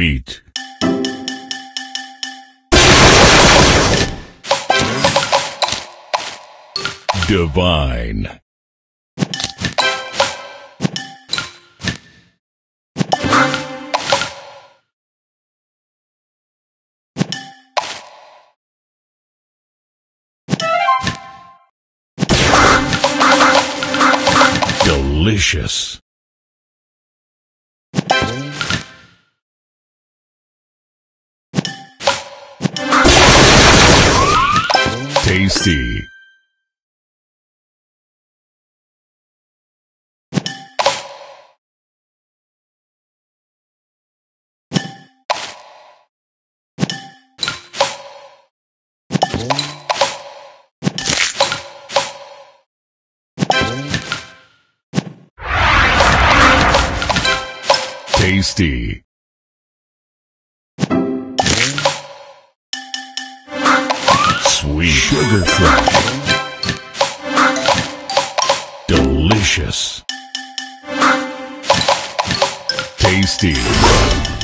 eat. Divine. Delicious. Tasty. Tasty. Sweet Sugar Crush. Delicious. Tasty.